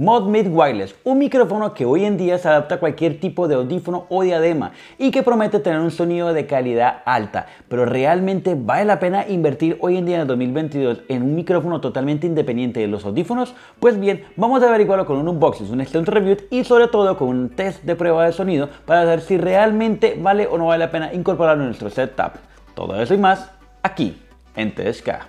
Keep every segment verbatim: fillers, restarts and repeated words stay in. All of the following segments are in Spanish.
ModMid Wireless, un micrófono que hoy en día se adapta a cualquier tipo de audífono o diadema y que promete tener un sonido de calidad alta, pero realmente vale la pena invertir hoy en día en el dos mil veintidós en un micrófono totalmente independiente de los audífonos. Pues bien, vamos a averiguarlo con un unboxing, un extended review y sobre todo con un test de prueba de sonido para saber si realmente vale o no vale la pena incorporarlo en nuestro setup. Todo eso y más aquí en T S K.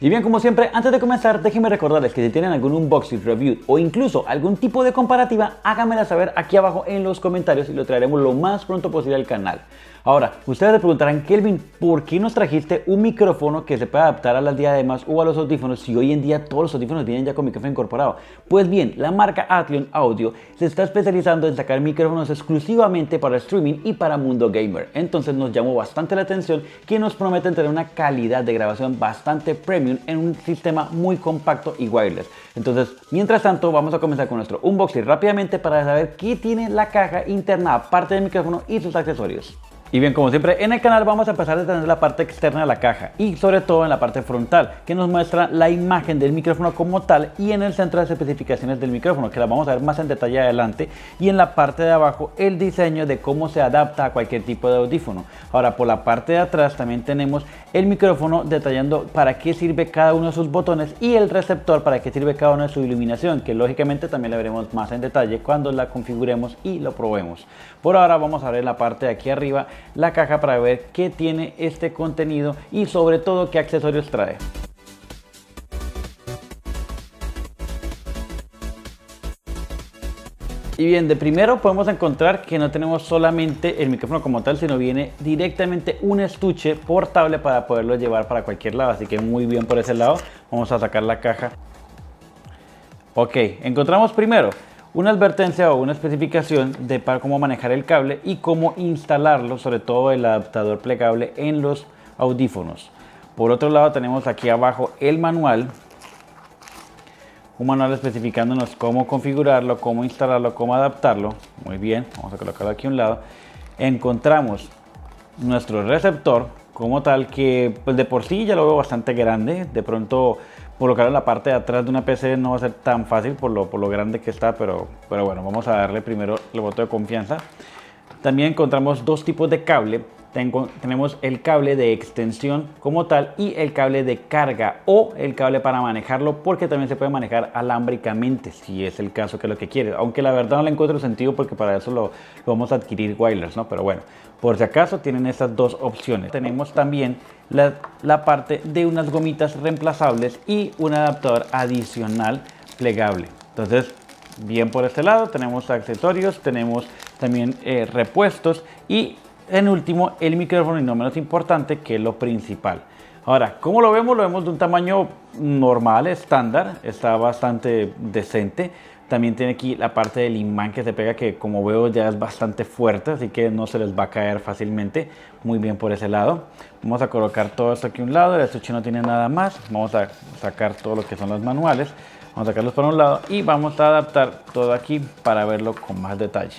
Y bien, como siempre, antes de comenzar, déjenme recordarles que si tienen algún unboxing, review o incluso algún tipo de comparativa, háganmela saber aquí abajo en los comentarios y lo traeremos lo más pronto posible al canal. Ahora, ustedes se preguntarán, Kelvin, ¿por qué nos trajiste un micrófono que se puede adaptar a las diademas o a los audífonos si hoy en día todos los audífonos vienen ya con micrófono incorporado? Pues bien, la marca Antlion Audio se está especializando en sacar micrófonos exclusivamente para streaming y para mundo gamer. Entonces nos llamó bastante la atención que nos prometen tener una calidad de grabación bastante premium en un sistema muy compacto y wireless. Entonces, mientras tanto, vamos a comenzar con nuestro unboxing rápidamente para saber qué tiene la caja interna aparte del micrófono y sus accesorios. Y bien, como siempre en el canal vamos a empezar a tener la parte externa de la caja y sobre todo en la parte frontal, que nos muestra la imagen del micrófono como tal, y en el centro las especificaciones del micrófono, que las vamos a ver más en detalle adelante, y en la parte de abajo el diseño de cómo se adapta a cualquier tipo de audífono. Ahora, por la parte de atrás también tenemos el micrófono detallando para qué sirve cada uno de sus botones y el receptor para qué sirve cada uno de su iluminación, que lógicamente también la veremos más en detalle cuando la configuremos y lo probemos. Por ahora vamos a ver la parte de aquí arriba la caja para ver qué tiene este contenido y sobre todo qué accesorios trae. Y bien, de primero podemos encontrar que no tenemos solamente el micrófono como tal, sino viene directamente un estuche portable para poderlo llevar para cualquier lado, así que muy bien por ese lado. Vamos a sacar la caja. Ok, encontramos primero una advertencia o una especificación de para cómo manejar el cable y cómo instalarlo, sobre todo el adaptador plegable en los audífonos. Por otro lado tenemos aquí abajo el manual, un manual especificándonos cómo configurarlo, cómo instalarlo, cómo adaptarlo. Muy bien, vamos a colocarlo aquí a un lado. Encontramos nuestro receptor como tal, que pues de por sí ya lo veo bastante grande. De pronto colocarlo en la parte de atrás de una P C no va a ser tan fácil por lo, por lo grande que está, pero, pero bueno, vamos a darle primero el voto de confianza. También encontramos dos tipos de cable. Tengo, tenemos el cable de extensión como tal y el cable de carga o el cable para manejarlo, porque también se puede manejar alámbricamente si es el caso, que es lo que quiere, aunque la verdad no le encuentro sentido porque para eso lo, lo vamos a adquirir wireless, ¿no? Pero bueno, por si acaso tienen estas dos opciones. Tenemos también la, la parte de unas gomitas reemplazables y un adaptador adicional plegable. Entonces, bien por este lado. Tenemos accesorios, tenemos también eh, repuestos y en último el micrófono, y no menos importante, que es lo principal. Ahora, como lo vemos, lo vemos de un tamaño normal, estándar, está bastante decente. También tiene aquí la parte del imán que se pega, que como veo ya es bastante fuerte, así que no se les va a caer fácilmente. Muy bien por ese lado. Vamos a colocar todo esto aquí a un lado. El estuche no tiene nada más. Vamos a sacar todo lo que son los manuales, vamos a sacarlos por un lado y vamos a adaptar todo aquí para verlo con más detalle.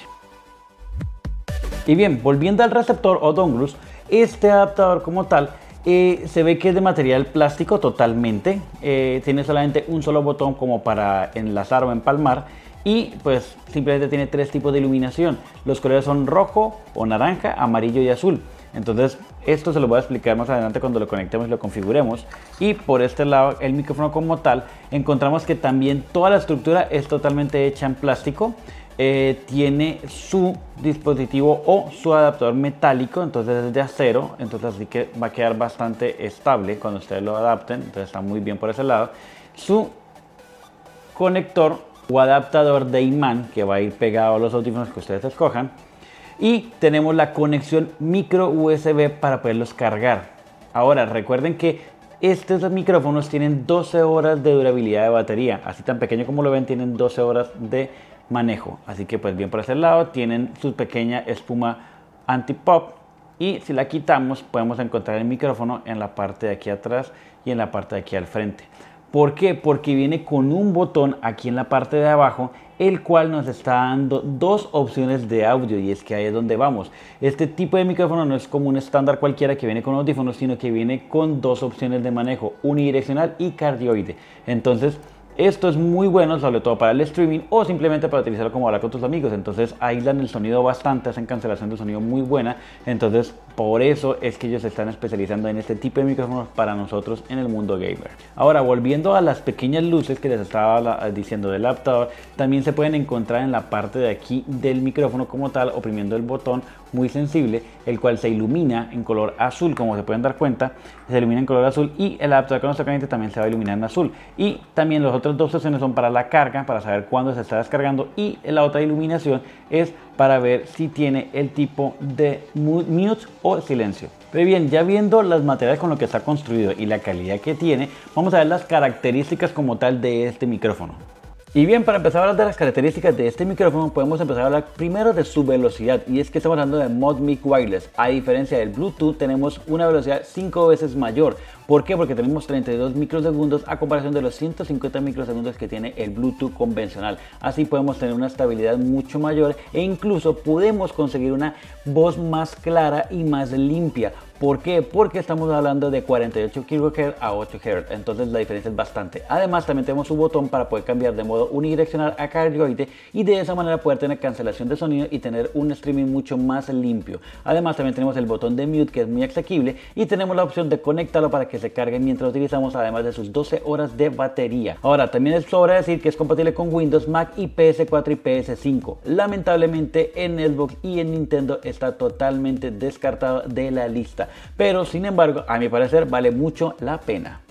Y bien, volviendo al receptor o donglus, este adaptador como tal eh, se ve que es de material plástico totalmente. Eh, tiene solamente un solo botón como para enlazar o empalmar y pues simplemente tiene tres tipos de iluminación. Los colores son rojo o naranja, amarillo y azul. Entonces esto se lo voy a explicar más adelante cuando lo conectemos y lo configuremos. Y por este lado el micrófono como tal, encontramos que también toda la estructura es totalmente hecha en plástico. Eh, tiene su dispositivo o su adaptador metálico, entonces es de acero, entonces así que va a quedar bastante estable cuando ustedes lo adapten, entonces está muy bien por ese lado. Su conector o adaptador de imán que va a ir pegado a los audífonos que ustedes escojan, y tenemos la conexión micro U S B para poderlos cargar. Ahora recuerden que estos micrófonos tienen doce horas de durabilidad de batería, así tan pequeño como lo ven, tienen doce horas de manejo, así que pues bien por ese lado. Tienen su pequeña espuma anti-pop y si la quitamos podemos encontrar el micrófono en la parte de aquí atrás y en la parte de aquí al frente. ¿Por qué? Porque viene con un botón aquí en la parte de abajo el cual nos está dando dos opciones de audio, y es que ahí es donde vamos. Este tipo de micrófono no es como un estándar cualquiera que viene con audífonos, sino que viene con dos opciones de manejo, unidireccional y cardioide. Entonces esto es muy bueno, sobre todo para el streaming o simplemente para utilizarlo como hablar con tus amigos. Entonces aíslan el sonido bastante, hacen cancelación del sonido muy buena. Entonces por eso es que ellos se están especializando en este tipo de micrófonos para nosotros en el mundo gamer. Ahora, volviendo a las pequeñas luces que les estaba diciendo del adaptador, también se pueden encontrar en la parte de aquí del micrófono como tal, oprimiendo el botón muy sensible, el cual se ilumina en color azul, como se pueden dar cuenta. Se ilumina en color azul y el adaptador cuando está caliente también se va a iluminar en azul. Y también los otros dos opciones son para la carga, para saber cuándo se está descargando, y la otra iluminación es para ver si tiene el tipo de mute o silencio. Pero bien, ya viendo las materiales con lo que está construido y la calidad que tiene, vamos a ver las características como tal de este micrófono. Y bien, para empezar a hablar de las características de este micrófono, podemos empezar a hablar primero de su velocidad, y es que estamos hablando de ModMic Wireless. A diferencia del Bluetooth, tenemos una velocidad cinco veces mayor. ¿Por qué? Porque tenemos treinta y dos microsegundos a comparación de los ciento cincuenta microsegundos que tiene el Bluetooth convencional. Así podemos tener una estabilidad mucho mayor e incluso podemos conseguir una voz más clara y más limpia. ¿Por qué? Porque estamos hablando de cuarenta y ocho kHz a ocho Hz, entonces la diferencia es bastante. Además, también tenemos un botón para poder cambiar de modo unidireccional a cardioide y de esa manera poder tener cancelación de sonido y tener un streaming mucho más limpio. Además, también tenemos el botón de mute, que es muy asequible, y tenemos la opción de conectarlo para que se cargue mientras utilizamos, además de sus doce horas de batería. Ahora, también es sobra decir que es compatible con Windows, Mac y P S cuatro y P S cinco. Lamentablemente en Xbox y en Nintendo está totalmente descartado de la lista. Pero sin embargo, a mi parecer, vale mucho la pena.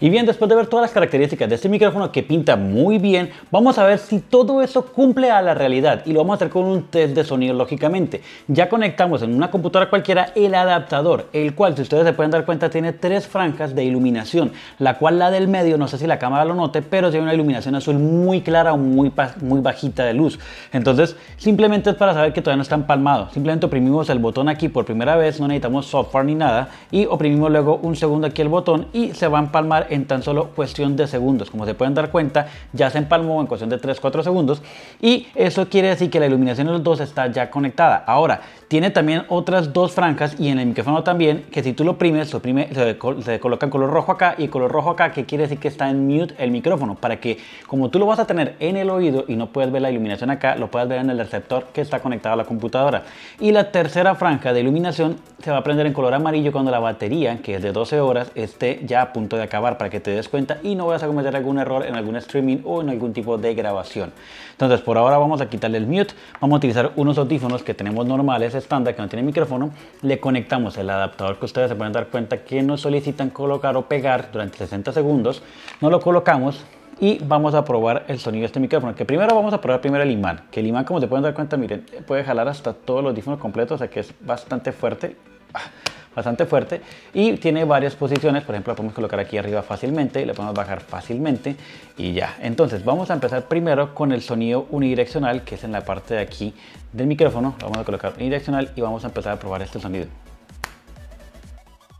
Y bien, después de ver todas las características de este micrófono, que pinta muy bien, vamos a ver si todo eso cumple a la realidad, y lo vamos a hacer con un test de sonido. Lógicamente, ya conectamos en una computadora cualquiera el adaptador, el cual, si ustedes se pueden dar cuenta, tiene tres franjas de iluminación, la cual, la del medio, no sé si la cámara lo note, pero tiene una iluminación azul muy clara o muy, muy bajita de luz. Entonces simplemente es para saber que todavía no está empalmado. Simplemente oprimimos el botón aquí por primera vez, no necesitamos software ni nada, y oprimimos luego un segundo aquí el botón y se va a empalmar en tan solo cuestión de segundos. Como se pueden dar cuenta, ya se empalmó en cuestión de tres cuatro segundos, y eso quiere decir que la iluminación de los dos está ya conectada. Ahora, tiene también otras dos franjas, y en el micrófono también, que si tú lo oprimes, se, oprime, se, se coloca en color rojo acá y color rojo acá, que quiere decir que está en mute el micrófono, para que, como tú lo vas a tener en el oído y no puedes ver la iluminación acá, lo puedas ver en el receptor que está conectado a la computadora. Y la tercera franja de iluminación se va a prender en color amarillo cuando la batería, que es de doce horas, esté ya a punto de acabar, para que te des cuenta y no vayas a cometer algún error en algún streaming o en algún tipo de grabación. Entonces, por ahora vamos a quitarle el mute, vamos a utilizar unos audífonos que tenemos normales, estándar, que no tienen micrófono. Le conectamos el adaptador, que ustedes se pueden dar cuenta que nos solicitan colocar o pegar durante sesenta segundos. No lo colocamos y vamos a probar el sonido de este micrófono. Que primero vamos a probar primero el imán, que el imán, como se pueden dar cuenta, miren, puede jalar hasta todos los audífonos completos, o sea que es bastante fuerte. Bastante fuerte, y tiene varias posiciones. Por ejemplo, la podemos colocar aquí arriba fácilmente, la podemos bajar fácilmente y ya. Entonces vamos a empezar primero con el sonido unidireccional, que es en la parte de aquí del micrófono. Lo vamos a colocar unidireccional y vamos a empezar a probar este sonido.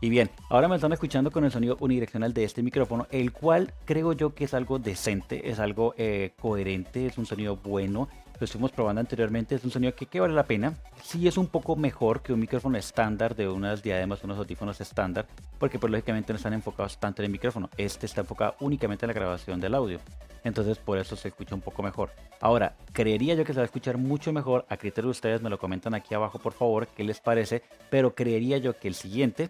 Y bien, ahora me están escuchando con el sonido unidireccional de este micrófono, el cual creo yo que es algo decente, es algo eh, coherente, es un sonido bueno. Lo estuvimos probando anteriormente, es un sonido que, que vale la pena. Sí es un poco mejor que un micrófono estándar de unas diademas, unos audífonos estándar, porque pues lógicamente no están enfocados tanto en el micrófono. Este está enfocado únicamente en la grabación del audio, entonces por eso se escucha un poco mejor. Ahora, creería yo que se va a escuchar mucho mejor. A criterio de ustedes, me lo comentan aquí abajo por favor, qué les parece, pero creería yo que el siguiente...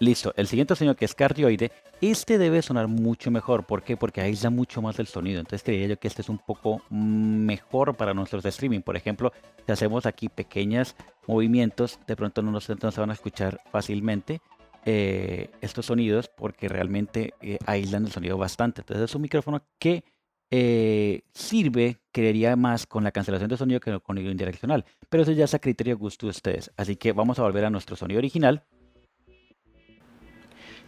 Listo, el siguiente sonido, que es cardioide, este debe sonar mucho mejor. ¿Por qué? Porque aísla mucho más el sonido. Entonces creería yo que este es un poco mejor para nuestros streaming. Por ejemplo, si hacemos aquí pequeños movimientos, de pronto no, nos, no se van a escuchar fácilmente eh, estos sonidos, porque realmente eh, aíslan el sonido bastante. Entonces es un micrófono que eh, sirve, creería, más con la cancelación de sonido que con el unidireccional. Pero eso ya es a criterio y gusto de ustedes. Así que vamos a volver a nuestro sonido original.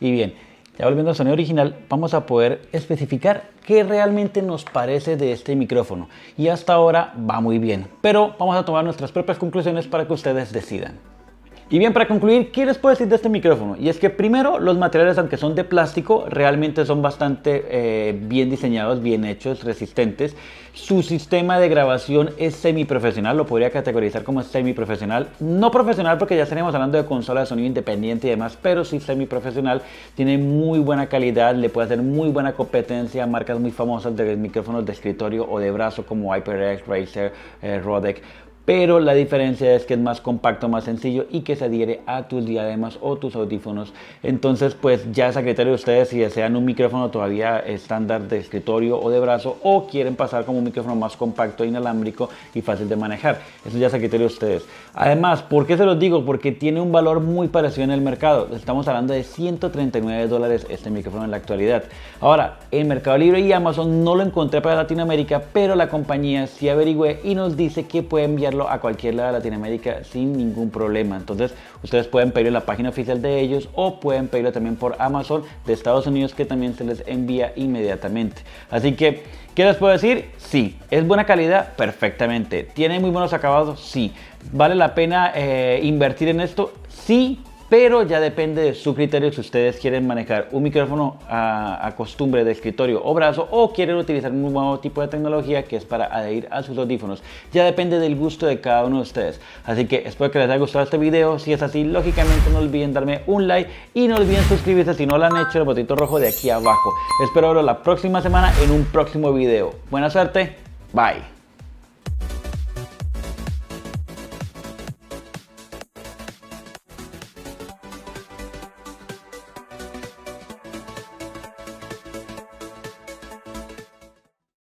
Y bien, ya volviendo al sonido original, vamos a poder especificar qué realmente nos parece de este micrófono. Y hasta ahora va muy bien, pero vamos a tomar nuestras propias conclusiones para que ustedes decidan. Y bien, para concluir, ¿qué les puedo decir de este micrófono? Y es que primero, los materiales, aunque son de plástico, realmente son bastante eh, bien diseñados, bien hechos, resistentes. Su sistema de grabación es semiprofesional, lo podría categorizar como semiprofesional. No profesional porque ya estaríamos hablando de consola de sonido independiente y demás, pero sí semiprofesional. Tiene muy buena calidad, le puede hacer muy buena competencia a marcas muy famosas de micrófonos de escritorio o de brazo como HyperX, Razer, eh, Rodec. Pero la diferencia es que es más compacto, más sencillo y que se adhiere a tus diademas o tus audífonos. Entonces, pues ya es a criterio de ustedes si desean un micrófono todavía estándar de escritorio o de brazo, o quieren pasar como un micrófono más compacto, inalámbrico y fácil de manejar. Eso ya es a criterio de ustedes. Además, ¿por qué se los digo? Porque tiene un valor muy parecido en el mercado. Estamos hablando de ciento treinta y nueve dólares este micrófono en la actualidad. Ahora, en Mercado Libre y Amazon no lo encontré para Latinoamérica, pero la compañía sí averigüé y nos dice que puede enviar a cualquier lado de Latinoamérica sin ningún problema. Entonces ustedes pueden pedirlo en la página oficial de ellos o pueden pedirlo también por Amazon de Estados Unidos, que también se les envía inmediatamente. Así que, ¿qué les puedo decir? Sí, es buena calidad, perfectamente. Tiene muy buenos acabados, sí. ¿Vale la pena eh, invertir en esto? Sí. Pero ya depende de su criterio si ustedes quieren manejar un micrófono a, a costumbre de escritorio o brazo, o quieren utilizar un nuevo tipo de tecnología que es para adherir a sus audífonos. Ya depende del gusto de cada uno de ustedes. Así que espero que les haya gustado este video. Si es así, lógicamente no olviden darme un like y no olviden suscribirse si no lo han hecho, el botito rojo de aquí abajo. Espero verlo la próxima semana en un próximo video. Buena suerte. Bye.